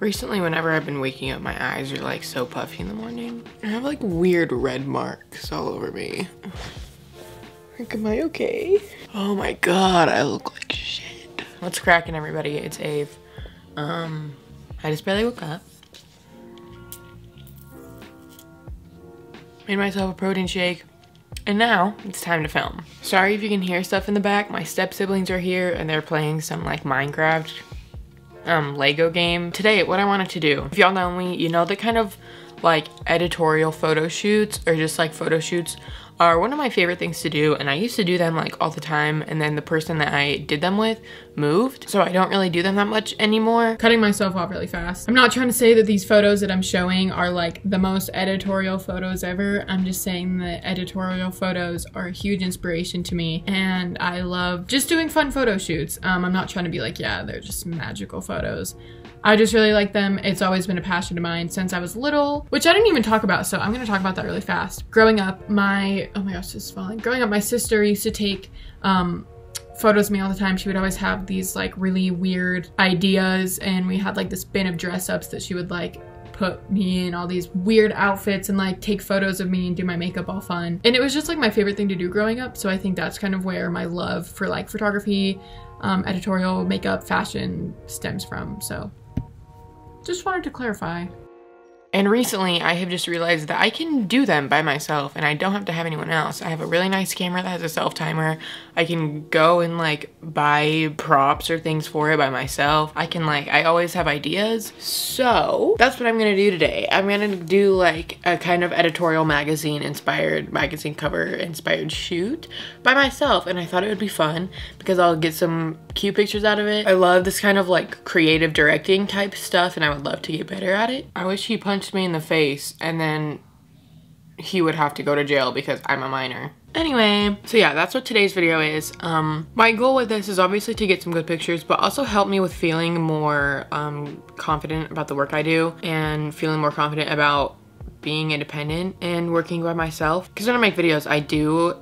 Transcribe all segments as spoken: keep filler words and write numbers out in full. Recently, whenever I've been waking up, my eyes are like so puffy in the morning. I have like weird red marks all over me. Like, am I okay? Oh my God, I look like shit. What's cracking, everybody? It's Ave. Um, I just barely woke up. Made myself a protein shake. And now it's time to film. Sorry if you can hear stuff in the back. My step siblings are here and they're playing some like Minecraft um, Lego game. Today, what I wanted to do, if y'all know me, you know that kind of like editorial photo shoots or just like photo shoots are one of my favorite things to do, and I used to do them like all the time, and then the person that I did them with moved, so I don't really do them that much anymore. Cutting myself off really fast. I'm not trying to say that these photos that I'm showing are like the most editorial photos ever. I'm just saying that editorial photos are a huge inspiration to me, and I love just doing fun photo shoots. Um, I'm not trying to be like, yeah, they're just magical photos. I just really like them. It's always been a passion of mine since I was little, which I didn't even talk about, so I'm gonna talk about that really fast. Growing up, my, oh my gosh, this is falling. Growing up, my sister used to take um, photos of me all the time. She would always have these like really weird ideas, and we had like this bin of dress ups that she would like put me in all these weird outfits and like take photos of me and do my makeup all fun. And it was just like my favorite thing to do growing up, so I think that's kind of where my love for like photography, um, editorial, makeup, fashion stems from, so. Just wanted to clarify. And recently I have just realized that I can do them by myself and I don't have to have anyone else. I have a really nice camera that has a self timer. I can go and like buy props or things for it by myself. I can like, I always have ideas. So that's what I'm gonna do today. I'm gonna do like a kind of editorial magazine inspired, magazine cover inspired shoot by myself. And I thought it would be fun because I'll get some cute pictures out of it. I love this kind of like creative directing type stuff and I would love to get better at it. I wish he punched me in the face and then he would have to go to jail because I'm a minor. Anyway, so yeah, that's what today's video is. Um, my goal with this is obviously to get some good pictures, but also help me with feeling more um, confident about the work I do and feeling more confident about being independent and working by myself. Because when I make videos, I do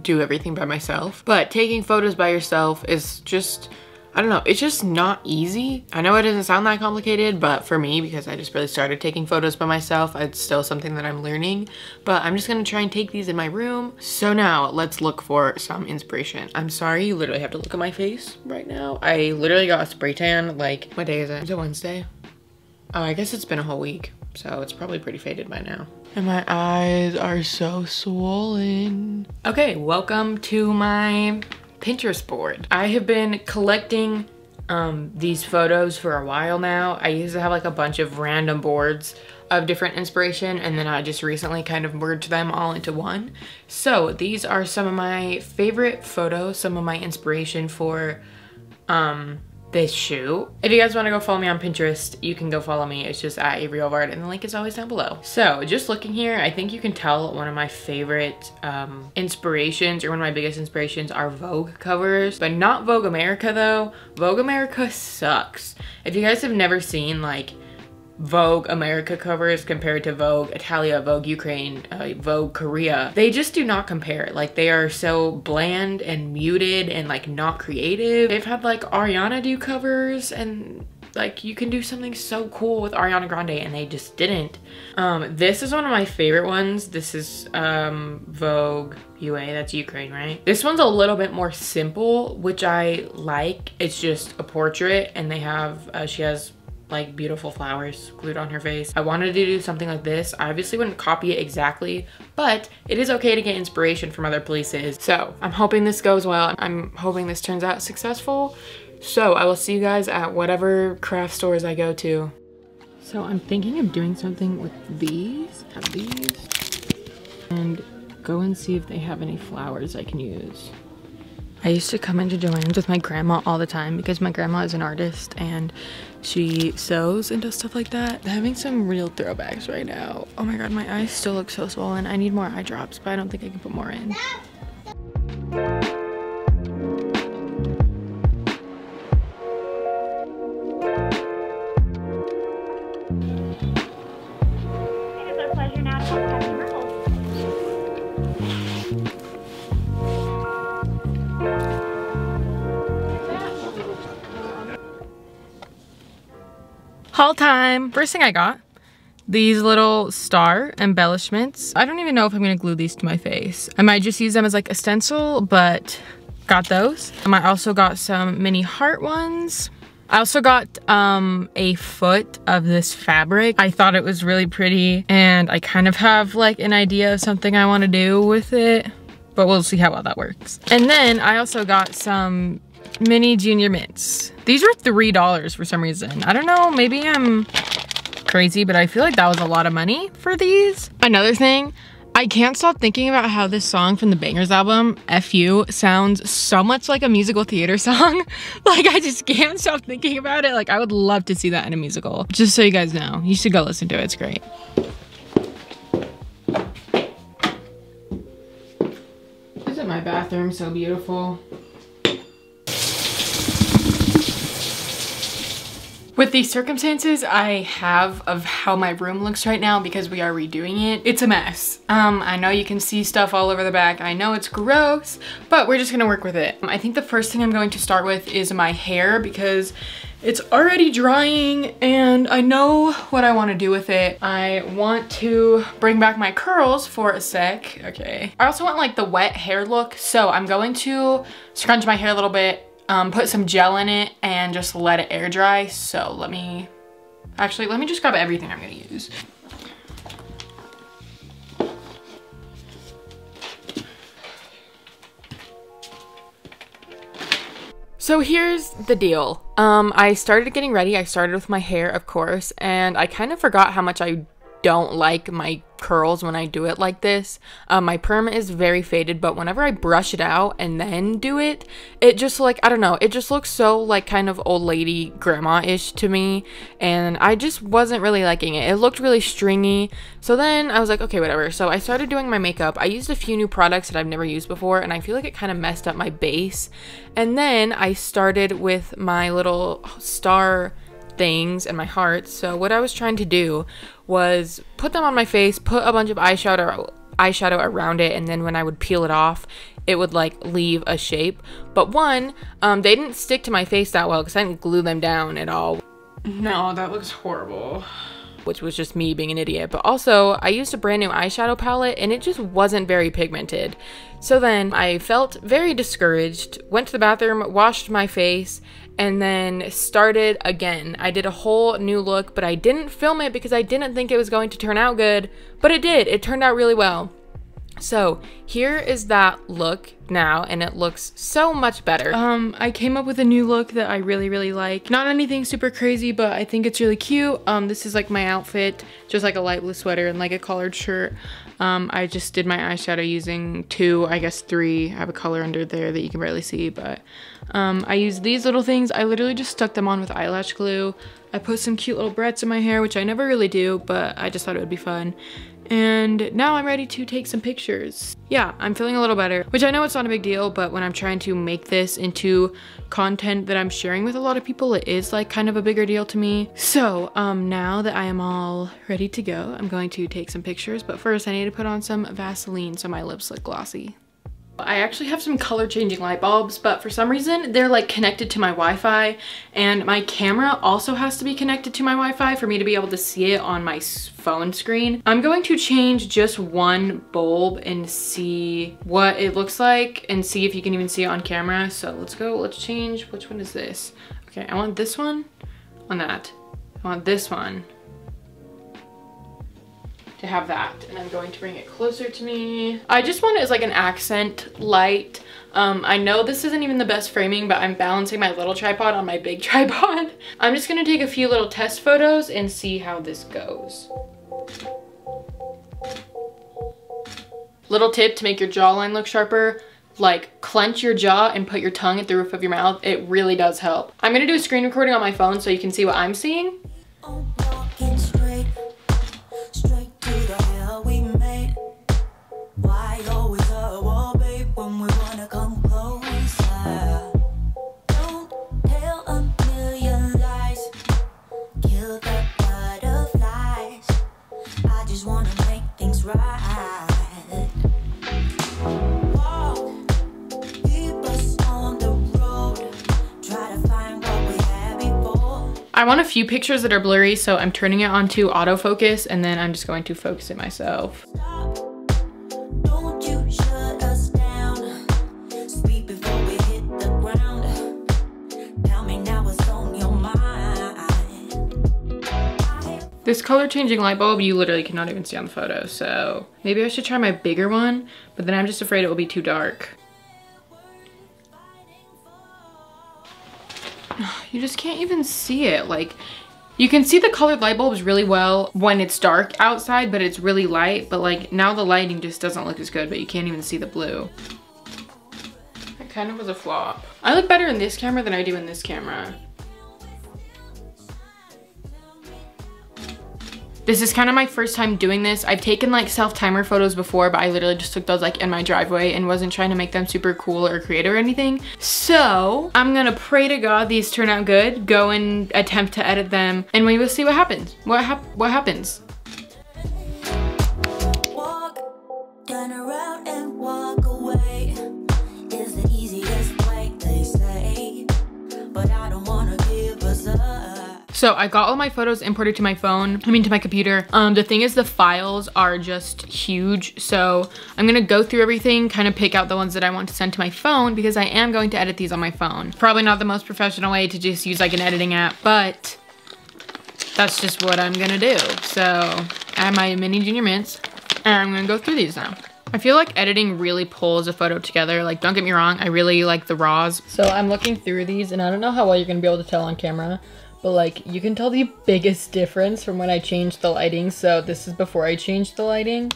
do everything by myself, but taking photos by yourself is just, I don't know, it's just not easy. I know it doesn't sound that complicated, but for me, because I just really started taking photos by myself, it's still something that I'm learning, but I'm just gonna try and take these in my room. So now let's look for some inspiration. I'm sorry, you literally have to look at my face right now. I literally got a spray tan, like, what day is it? Is it Wednesday? Oh, I guess it's been a whole week, so it's probably pretty faded by now. And my eyes are so swollen. Okay, welcome to my Pinterest board. I have been collecting um, these photos for a while now. I used to have like a bunch of random boards of different inspiration, and then I just recently kind of merged them all into one. So these are some of my favorite photos, some of my inspiration for um, this shoot. If you guys want to go follow me on Pinterest, you can go follow me. It's just at Avrey Elle Ovard, and the link is always down below. So just looking here, I think you can tell one of my favorite um, inspirations, or one of my biggest inspirations, are Vogue covers, but not Vogue America though. Vogue America sucks. If you guys have never seen like Vogue America covers compared to Vogue Italia, Vogue Ukraine, uh, Vogue Korea, they just do not compare. Like, they are so bland and muted and like not creative. They've had like Ariana do covers, and like you can do something so cool with Ariana Grande, and they just didn't. Um, this is one of my favorite ones. This is um, Vogue U A, that's Ukraine, right? This one's a little bit more simple, which I like. It's just a portrait, and they have, uh, she has like beautiful flowers glued on her face. I wanted to do something like this. I obviously wouldn't copy it exactly, but it is okay to get inspiration from other places. So I'm hoping this goes well. I'm hoping this turns out successful. So I will see you guys at whatever craft stores I go to. So I'm thinking of doing something with these, have these, and go and see if they have any flowers I can use. I used to come into Joanne's with my grandma all the time because my grandma is an artist and she sews and does stuff like that. I'm having some real throwbacks right now. Oh my God, my eyes still look so swollen. I need more eye drops, but I don't think I can put more in. No. Haul time! First thing I got, these little star embellishments. I don't even know if I'm gonna glue these to my face. I might just use them as like a stencil, but got those. Um, I also got some mini heart ones. I also got um, a foot of this fabric. I thought it was really pretty and I kind of have like an idea of something I wanna do with it, but we'll see how well that works. And then I also got some mini junior mints. These were three dollars for some reason. I don't know, maybe I'm crazy, but I feel like that was a lot of money for these. Another thing, I can't stop thinking about how this song from the Bangers album, F You, sounds so much like a musical theater song. Like, I just can't stop thinking about it. Like, I would love to see that in a musical. Just so you guys know, you should go listen to it, it's great. Isn't my bathroom so beautiful? With the circumstances I have of how my room looks right now, because we are redoing it, it's a mess. Um, I know you can see stuff all over the back. I know it's gross, but we're just gonna work with it. Um, I think the first thing I'm going to start with is my hair, because it's already drying and I know what I want to do with it. I want to bring back my curls for a sec. Okay. I also want like the wet hair look, so I'm going to scrunch my hair a little bit, Um, put some gel in it and just let it air dry. So let me, actually, let me just grab everything I'm gonna use. So here's the deal. Um, I started getting ready. I started with my hair, of course, and I kind of forgot how much I don't like my curls when I do it like this. Um, my perm is very faded, but whenever I brush it out and then do it, it just like, I don't know, it just looks so like kind of old lady grandma-ish to me, and I just wasn't really liking it. It looked really stringy, so then I was like, okay, whatever. So I started doing my makeup. I used a few new products that I've never used before, and I feel like it kind of messed up my base. And then I started with my little star things and my hearts. So what I was trying to do was put them on my face, put a bunch of eyeshadow eyeshadow around it, and then when I would peel it off, it would like leave a shape. But one, um, they didn't stick to my face that well because I didn't glue them down at all. No, that looks horrible. Which was just me being an idiot. But also, I used a brand new eyeshadow palette and it just wasn't very pigmented. So then I felt very discouraged, went to the bathroom, washed my face, and then started again. I did a whole new look, but I didn't film it because I didn't think it was going to turn out good, but it did. It turned out really well. So here is that look now, and it looks so much better. Um, I came up with a new look that I really, really like. Not anything super crazy, but I think it's really cute. Um, this is like my outfit, just like a light blue sweater and like a collared shirt. Um, I just did my eyeshadow using two, I guess three. I have a color under there that you can barely see, but um, I used these little things. I literally just stuck them on with eyelash glue. I put some cute little barrettes in my hair, which I never really do, but I just thought it would be fun. And now I'm ready to take some pictures. Yeah, I'm feeling a little better, which I know it's not a big deal, but when I'm trying to make this into content that I'm sharing with a lot of people, it is like kind of a bigger deal to me. So um, now that I am all ready to go, I'm going to take some pictures, but first I need to put on some Vaseline so my lips look glossy. I actually have some color changing light bulbs, but for some reason they're like connected to my Wi-Fi, and my camera also has to be connected to my Wi-Fi for me to be able to see it on my phone screen. I'm going to change just one bulb and see what it looks like and see if you can even see it on camera. So let's go, let's change. Which one is this? Okay, I want this one on that. I want this one to have that, and I'm going to bring it closer to me. I just want it as like an accent light. Um, I know this isn't even the best framing, but I'm balancing my little tripod on my big tripod. I'm just gonna take a few little test photos and see how this goes. Little tip to make your jawline look sharper, like clench your jaw and put your tongue at the roof of your mouth. It really does help. I'm gonna do a screen recording on my phone so you can see what I'm seeing. I want a few pictures that are blurry, so I'm turning it onto autofocus and then I'm just going to focus it myself. This color changing light bulb, you literally cannot even see on the photo, so maybe I should try my bigger one, but then I'm just afraid it will be too dark. You just can't even see it. Like, you can see the colored light bulbs really well when it's dark outside, but it's really light, but like now the lighting just doesn't look as good, but you can't even see the blue. That kind of was a flop. I look better in this camera than I do in this camera. This is kind of my first time doing this. I've taken like self-timer photos before, but I literally just took those like in my driveway and wasn't trying to make them super cool or creative or anything. So I'm gonna pray to God these turn out good, go and attempt to edit them, and we will see what happens. What, hap what happens? Walk, turn around and walk away is the easiest way they say, but I don't wanna give us up. So I got all my photos imported to my phone, I mean to my computer. Um, the thing is the files are just huge. So I'm gonna go through everything, kind of pick out the ones that I want to send to my phone because I am going to edit these on my phone. Probably not the most professional way to just use like an editing app, but that's just what I'm gonna do. So I have my mini junior mints and I'm gonna go through these now. I feel like editing really pulls a photo together. Like, don't get me wrong, I really like the raws. So I'm looking through these and I don't know how well you're gonna be able to tell on camera, but like you can tell the biggest difference from when I changed the lighting. So this is before I changed the lighting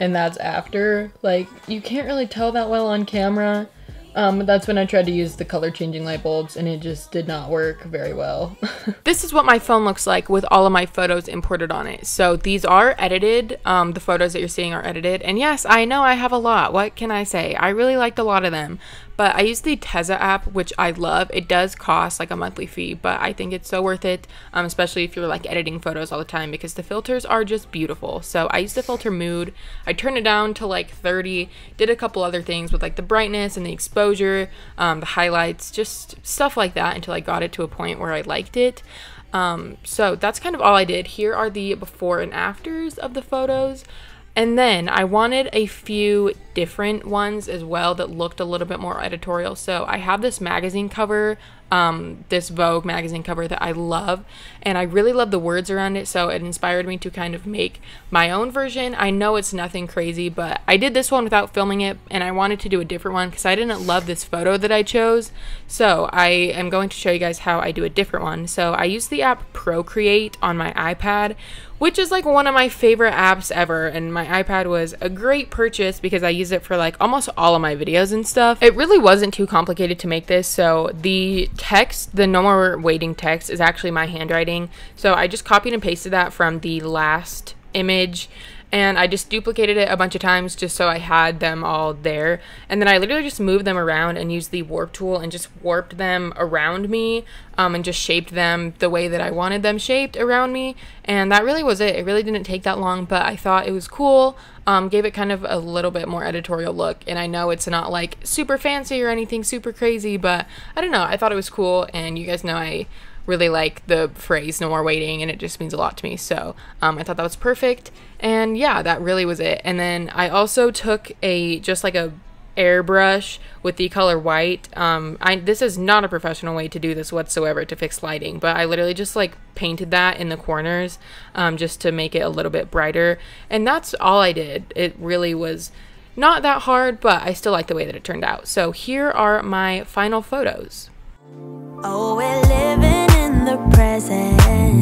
and that's after. Like, you can't really tell that well on camera. Um, that's when I tried to use the color changing light bulbs and it just did not work very well. This is what my phone looks like with all of my photos imported on it. So these are edited. Um, the photos that you're seeing are edited. And yes, I know I have a lot. What can I say? I really liked a lot of them. But I use the Tezza app, which I love. It does cost like a monthly fee, but I think it's so worth it, um, especially if you're like editing photos all the time because the filters are just beautiful. So I use the filter mood. I turned it down to like thirty, did a couple other things with like the brightness and the exposure, um, the highlights, just stuff like that until I got it to a point where I liked it. Um, so that's kind of all I did. Here are the before and afters of the photos. And then I wanted a few different ones as well that looked a little bit more editorial. So I have this magazine cover, um, this Vogue magazine cover that I love, and I really love the words around it. So it inspired me to kind of make my own version. I know it's nothing crazy, but I did this one without filming it, and I wanted to do a different one because I didn't love this photo that I chose. So I am going to show you guys how I do a different one. So I use the app Procreate on my iPad, which is like one of my favorite apps ever, and my iPad was a great purchase because I use it for like almost all of my videos and stuff. It really wasn't too complicated to make this, so the text, the no more waiting text, is actually my handwriting. So I just copied and pasted that from the last image, and I just duplicated it a bunch of times just so I had them all there. And then I literally just moved them around and used the warp tool and just warped them around me, um, and just shaped them the way that I wanted them shaped around me. And that really was it. It really didn't take that long, but I thought it was cool. Um, gave it kind of a little bit more editorial look. And I know it's not like super fancy or anything super crazy, but I don't know. I thought it was cool. And you guys know I really like the phrase no more waiting, and it just means a lot to me. So um, I thought that was perfect. And yeah, that really was it. And then I also took a just like a airbrush with the color white. Um, I, this is not a professional way to do this whatsoever to fix lighting, but I literally just like painted that in the corners um, just to make it a little bit brighter. And that's all I did. It really was not that hard, but I still like the way that it turned out. So here are my final photos. Oh, we're living in the present.